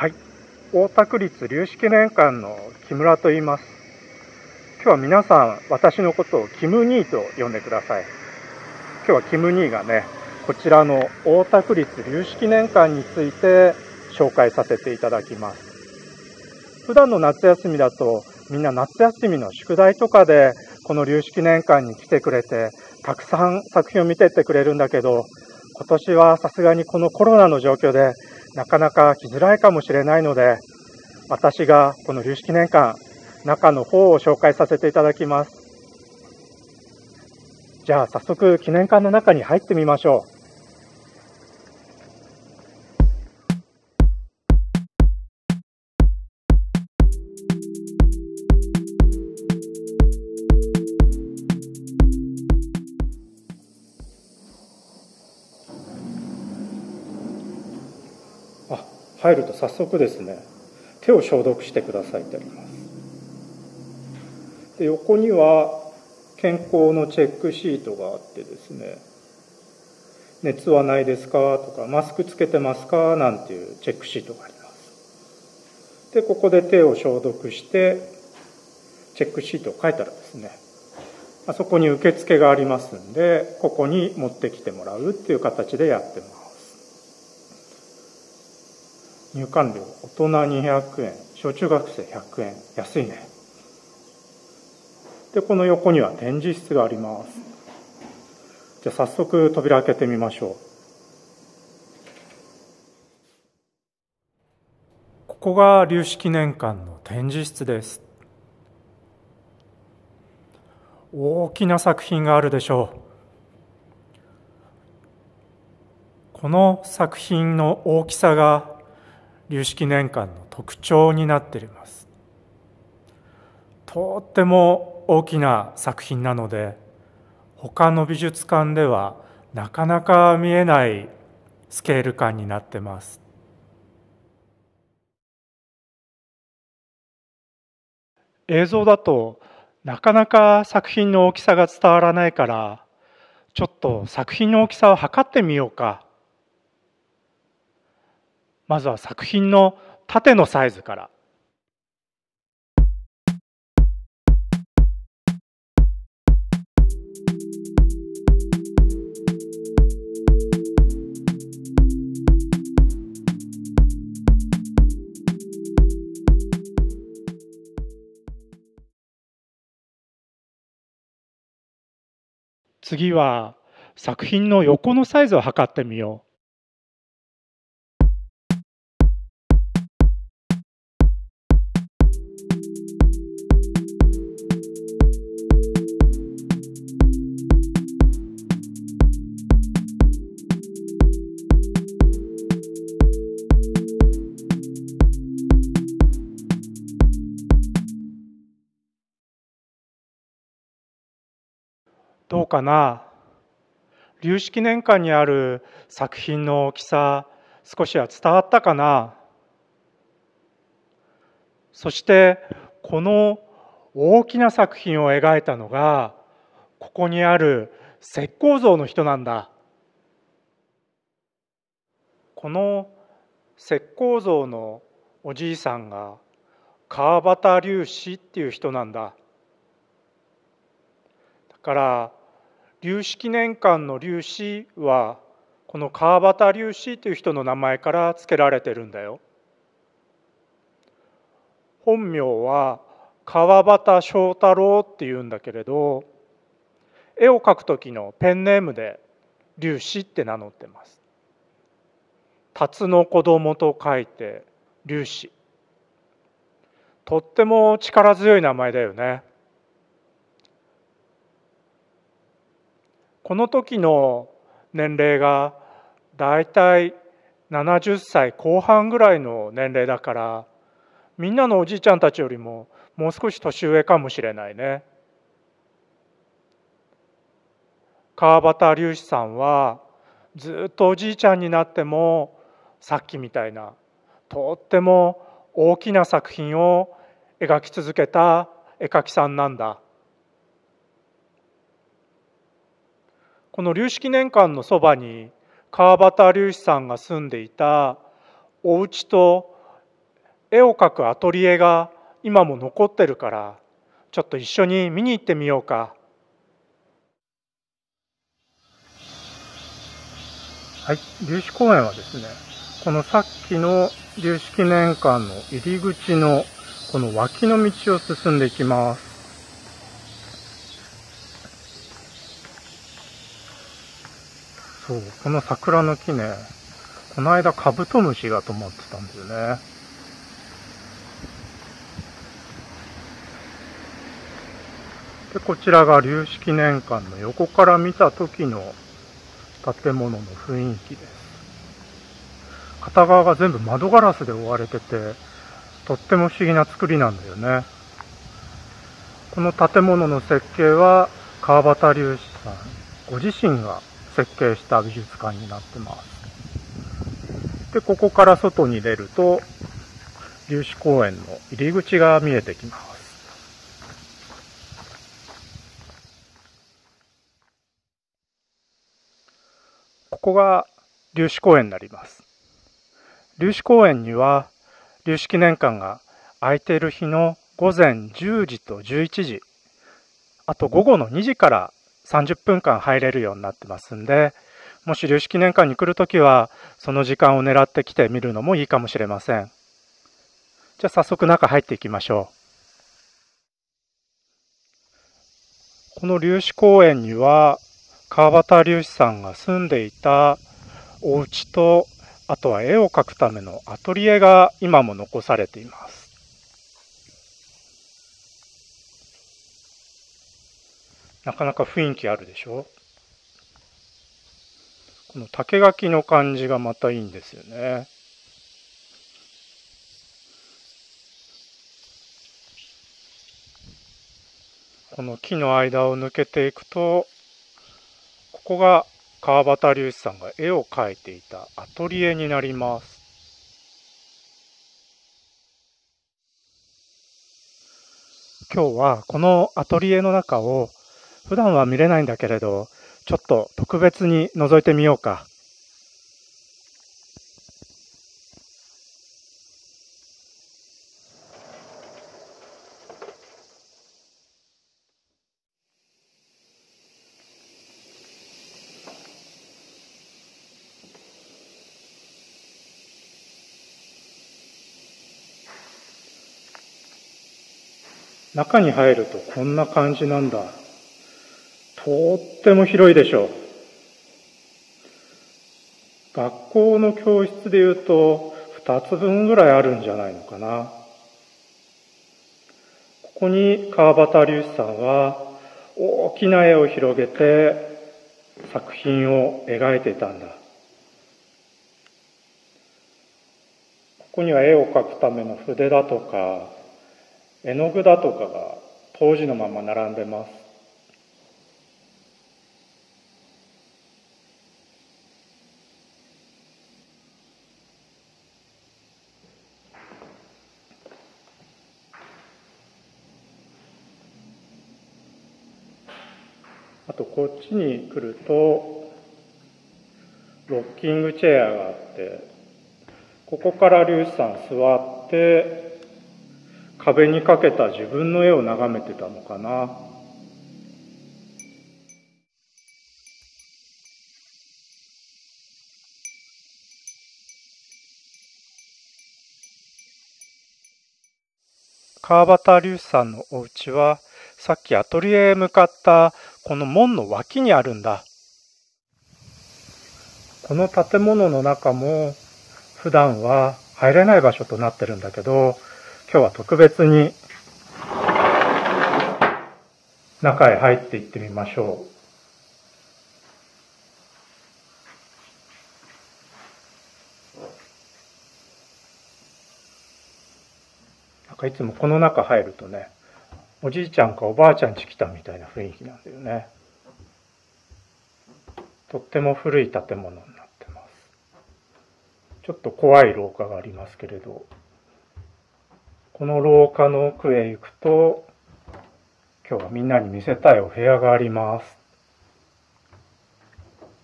はい、大田区立龍子記念館の木村と言います。今日は皆さん、私のことをキム兄と呼んでください。今日はキム兄がね、こちらの大田区立龍子記念館について紹介させていただきます。普段の夏休みだと、みんな夏休みの宿題とかで、この龍子記念館に来てくれて、たくさん作品を見てってくれるんだけど、今年はさすがにこのコロナの状況で、なかなか来づらいかもしれないので、私がこの龍子記念館、中の方を紹介させていただきます。じゃあ早速記念館の中に入ってみましょう。入ると早速ですね、手を消毒してくださいってあります。で、横には健康のチェックシートがあってですね、熱はないですかとか、マスクつけてますかなんていうチェックシートがあります。で、ここで手を消毒してチェックシートを書いたらですね、あそこに受付がありますんで、ここに持ってきてもらうっていう形でやってます。入館料、大人200円、小中学生100円、安いね。で、この横には展示室があります。じゃあ、早速扉開けてみましょう。ここが龍子記念館の展示室です。大きな作品があるでしょう。この作品の大きさが、龍子記念館の特徴になっています。とっても大きな作品なので、他の美術館ではなかなか見えないスケール感になってます。映像だとなかなか作品の大きさが伝わらないから、ちょっと作品の大きさを測ってみようか。まずは作品の縦のサイズから。次は作品の横のサイズを測ってみよう。どうかな？龍子記念館にある作品の大きさ、少しは伝わったかな？そしてこの大きな作品を描いたのが、ここにある石膏像の人なんだ。この石膏像のおじいさんが川端龍子っていう人なんだ。だから龍子記念館の龍子はこの川端龍子という人の名前から付けられてるんだよ。本名は川端章太郎っていうんだけれど、絵を描く時のペンネームで龍子って名乗ってます。辰の子供と書いて龍子。とっても力強い名前だよね。この時の年齢がだいたい70歳後半ぐらいの年齢だから、みんなのおじいちゃんたちよりももう少し年上かもしれないね。川端龍子さんはずっとおじいちゃんになっても、さっきみたいなとっても大きな作品を描き続けた絵描きさんなんだ。この龍子記念館のそばに川端龍子さんが住んでいたお家と絵を描くアトリエが今も残ってるからちょっと一緒に見に行ってみようか。はい、龍子公園はですね、このさっきの龍子記念館の入り口のこの脇の道を進んでいきます。そう、この桜の木ね、この間カブトムシが止まってたんですよね。で、こちらが龍子記念館の横から見た時の建物の雰囲気です。片側が全部窓ガラスで覆われてて、とっても不思議な作りなんだよね。この建物の設計は川端龍子さんご自身が設計した美術館になってます。で、ここから外に出ると龍子公園の入り口が見えてきます。ここが龍子公園になります。龍子公園には龍子記念館が開いている日の午前10時と11時、あと午後の2時から30分間入れるようになってますんで、もし龍子記念館に来るときはその時間を狙って来てみるのもいいかもしれません。じゃあ早速中入っていきましょう。この龍子公園には川端龍子さんが住んでいたお家と、あとは絵を描くためのアトリエが今も残されています。なかなか雰囲気あるでしょ。この竹垣の感じがまたいいんですよね。この木の間を抜けていくと、ここが川端龍子さんが絵を描いていたアトリエになります。今日はこのアトリエの中を普段は見れないんだけれど、ちょっと特別に覗いてみようか。中に入るとこんな感じなんだ。とっても広いでしょう。学校の教室でいうと2つ分ぐらいあるんじゃないのかな。ここに川端龍子さんは大きな絵を広げて作品を描いていたんだ。ここには絵を描くための筆だとか絵の具だとかが当時のまま並んでます。あとこっちに来るとロッキングチェアがあって、ここから龍子さん座って壁にかけた自分の絵を眺めてたのかな。川端龍子さんのお家はさっきアトリエへ向かったこの門の脇にあるんだ。この建物の中も普段は入れない場所となってるんだけど、今日は特別に中へ入っていってみましょう。なんかいつもこの中入るとね、おじいちゃんかおばあちゃん家来たみたいな雰囲気なんだよね。とっても古い建物になってます。ちょっと怖い廊下がありますけれど、この廊下の奥へ行くと、今日はみんなに見せたいお部屋があります。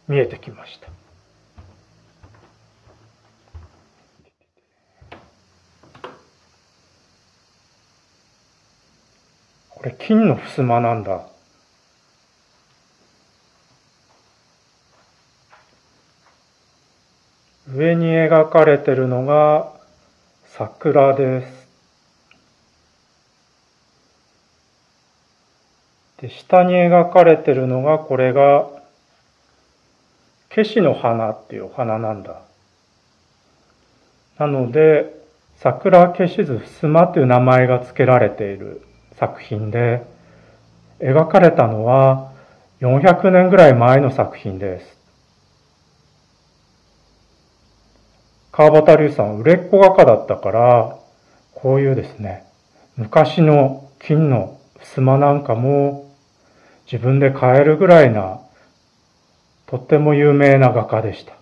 見えてきました。って金の襖なんだ。上に描かれてるのが桜です。で、下に描かれてるのが、これがケシの花っていうお花なんだ。なので、桜ケシ図襖という名前が付けられている作品で、描かれたのは400年ぐらい前の作品です。川端龍さんは売れっ子画家だったから、こういうですね、昔の金の襖なんかも自分で買えるぐらいな、とっても有名な画家でした。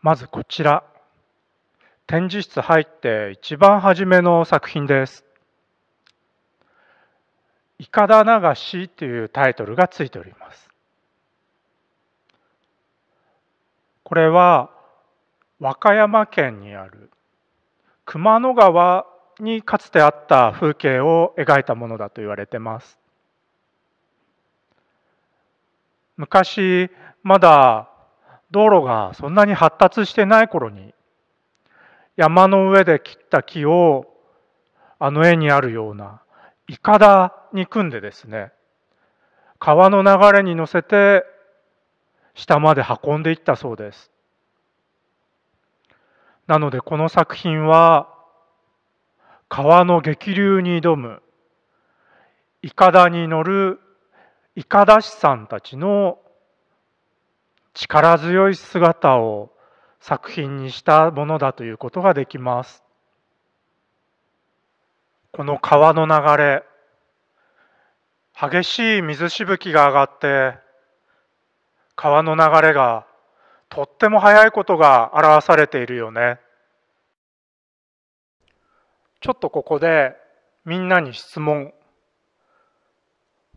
まずこちら、展示室入って一番初めの作品です。いかだ流しというタイトルがついております。これは和歌山県にある熊野川にかつてあった風景を描いたものだと言われてます。昔まだ道路がそんなに発達してない頃に、山の上で切った木をあの絵にあるような筏に組んでですね、川の流れに乗せて下まで運んでいったそうです。なのでこの作品は、川の激流に挑む筏に乗る筏師さんたちの力強い姿を作品にしたものだということができます。この川の流れ、激しい水しぶきが上がって、川の流れがとっても速いことが表されているよね。ちょっとここでみんなに質問。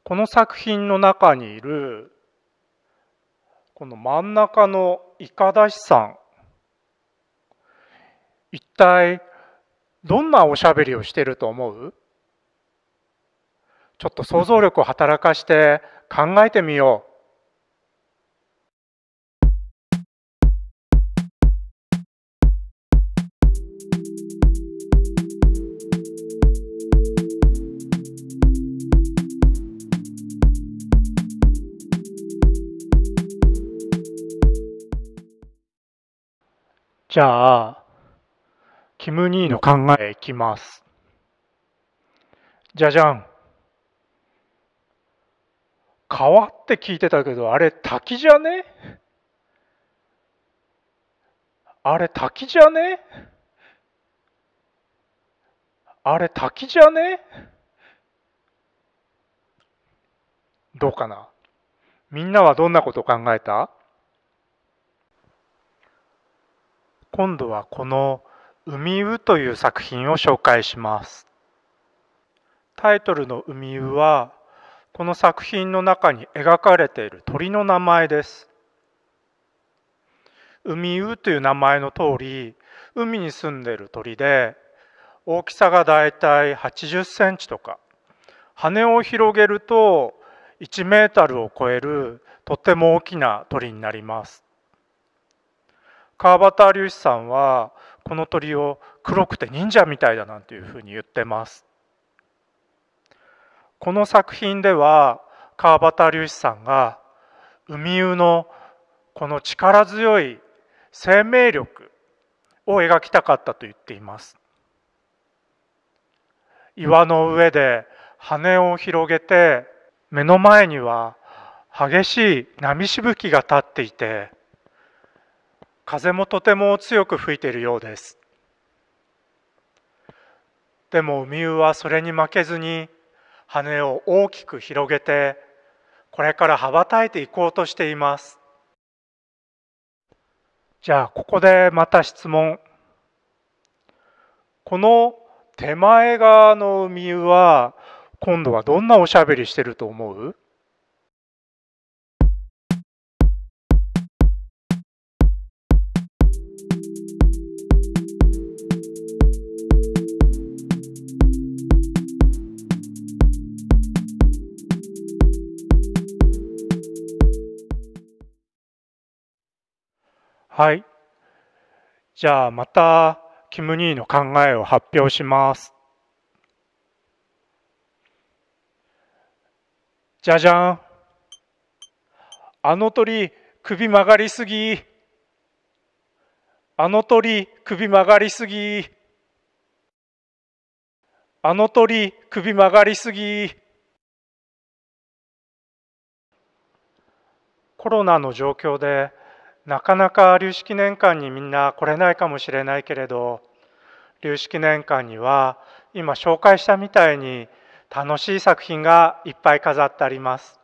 この作品の中にいるこの真ん中の筏師さん、一体どんなおしゃべりをしていると思う？ちょっと想像力を働かして考えてみよう。じゃあ、キム・ニーの考えいきます。じゃじゃん。川って聞いてたけど、あれ滝じゃね？あれ滝じゃね？あれ滝じゃね？どうかな？みんなはどんなことを考えた？今度はこの海雨という作品を紹介します。タイトルの海雨は、この作品の中に描かれている鳥の名前です。海雨という名前の通り、海に住んでいる鳥で、大きさがだいたい80センチとか、羽を広げると1メートルを超えるとっても大きな鳥になります。川端龍子さんはこの鳥を黒くて忍者みたいだなんていうふうに言ってます。この作品では川端龍子さんが海雨のこの力強い生命力を描きたかったと言っています。岩の上で羽を広げて、目の前には激しい波しぶきが立っていて、風もとても強く吹いているようです。でも海雨はそれに負けずに羽を大きく広げて、これから羽ばたいていこうとしています。じゃあここでまた質問。この手前側の海雨は今度はどんなおしゃべりしてると思う？はい。じゃあまたキム・ニーの考えを発表します。じゃじゃん。あの鳥、首曲がりすぎ。あの鳥、首曲がりすぎ。あの鳥、首曲がりすぎ。コロナの状況で、なかなか龍式年間にみんな来れないかもしれないけれど、龍式年間には今紹介したみたいに楽しい作品がいっぱい飾ってあります。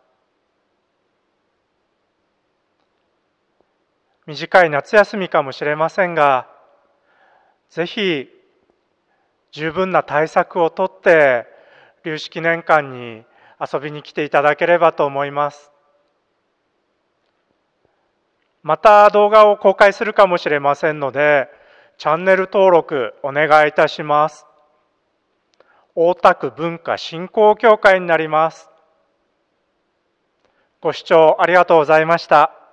短い夏休みかもしれませんが、ぜひ十分な対策をとって龍式年間に遊びに来ていただければと思います。また動画を公開するかもしれませんので、チャンネル登録お願いいたします。大田区文化振興協会になります。ご視聴ありがとうございました。